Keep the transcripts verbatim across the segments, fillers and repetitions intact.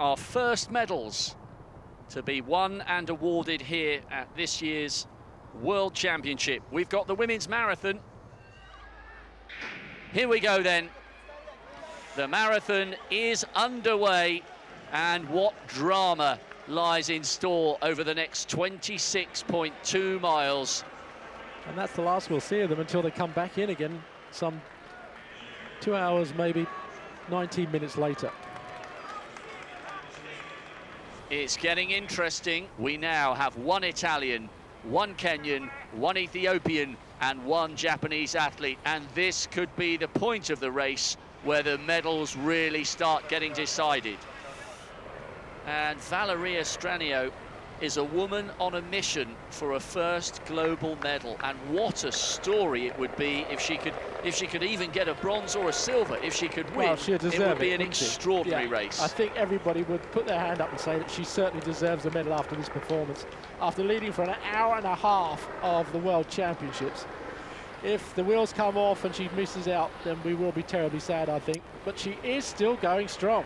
our first medals to be won and awarded here at this year's World Championship. We've got the women's marathon. Here we go then. The marathon is underway, and what drama lies in store over the next twenty-six point two miles. And that's the last we'll see of them until they come back in again some two hours, maybe nineteen minutes later. It's getting interesting. We now have one Italian, one Kenyan, one Ethiopian, and one Japanese athlete. And this could be the point of the race where the medals really start getting decided. And Valeria Straneo is a woman on a mission for a first global medal, and what a story it would be if she could if she could even get a bronze or a silver. If she could win, well, she'd deserve it would be it, an extraordinary yeah. race. I think everybody would put their hand up and say that she certainly deserves a medal after this performance. After leading for an hour and a half of the World Championships, if the wheels come off and she misses out, then we will be terribly sad, I think. But she is still going strong.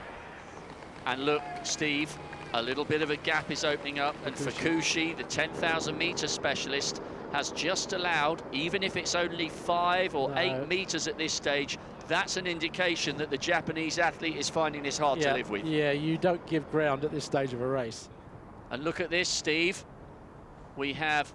And look, Steve, a little bit of a gap is opening up, and Fukushi, the ten thousand meter specialist, has just allowed, even if it's only five or no. eight meters at this stage, that's an indication that the Japanese athlete is finding this hard yeah. to live with. Yeah, you don't give ground at this stage of a race. And look at this, Steve. We have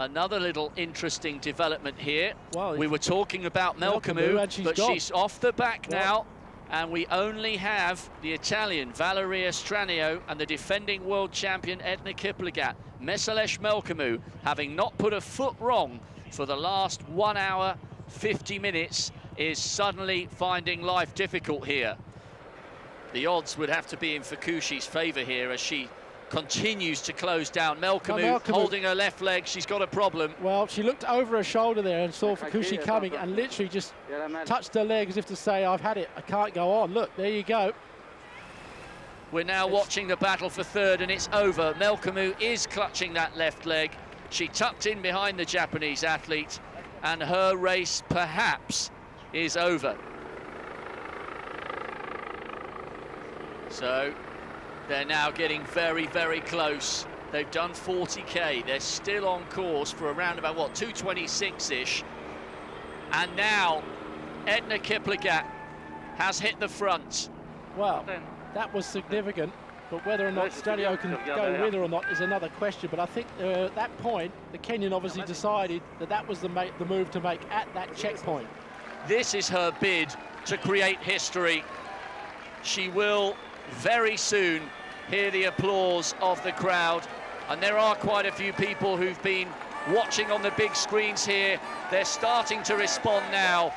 another little interesting development here. Well, we were talking about Melkamu, Melkamu she's but gone. she's off the back well. now. And we only have the Italian, Valeria Straneo, and the defending world champion, Edna Kiplagat. Meselech Melkamu, having not put a foot wrong for the last one hour, fifty minutes, is suddenly finding life difficult here. The odds would have to be in Fukushi's favour here as she continues to close down. Melkamu, well, Melkamu holding her left leg, she's got a problem. Well, she looked over her shoulder there and saw Fukushi coming and literally just touched her leg as if to say, I've had it, I can't go on. Look, there you go. We're now it's... watching the battle for third, and it's over. Melkamu is clutching that left leg. She tucked in behind the Japanese athlete, and her race perhaps is over. So they're now getting very, very close. They've done forty K. They're still on course for around about, what, two twenty-six-ish. And now Edna Kiplagat has hit the front. Well, that was significant, but whether or not Straneo can go with her or not is another question. But I think uh, at that point, the Kenyan obviously decided that that was the, make, the move to make at that checkpoint. This is her bid to create history. She will very soon hear the applause of the crowd, and there are quite a few people who've been watching on the big screens here. They're starting to respond now.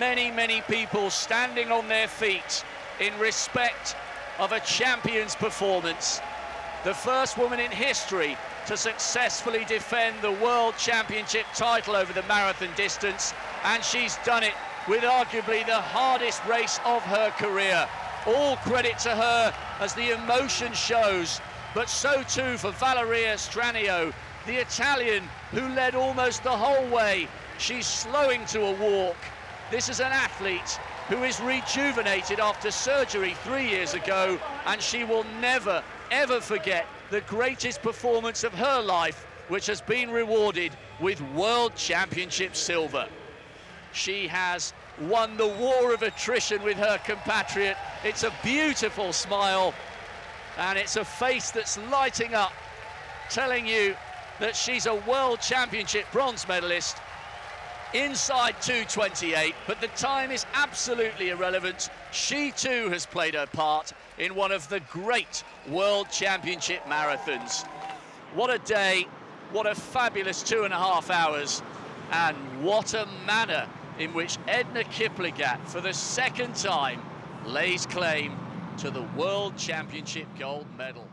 Many, many people standing on their feet in respect of a champion's performance. The first woman in history to successfully defend the World Championship title over the marathon distance, and she's done it with arguably the hardest race of her career. All credit to her, as the emotion shows, but so too for Valeria Straneo, the Italian who led almost the whole way. She's slowing to a walk. This is an athlete who is rejuvenated after surgery three years ago, and she will never, ever forget the greatest performance of her life, which has been rewarded with World Championship silver. She has won the war of attrition with her compatriot. It's a beautiful smile, and it's a face that's lighting up, telling you that she's a World Championship bronze medalist inside two twenty-eight, but the time is absolutely irrelevant. She too has played her part in one of the great World Championship marathons. What a day, what a fabulous two and a half hours, and what a manner in which Edna Kiplagat, for the second time, lays claim to the World Championship gold medal.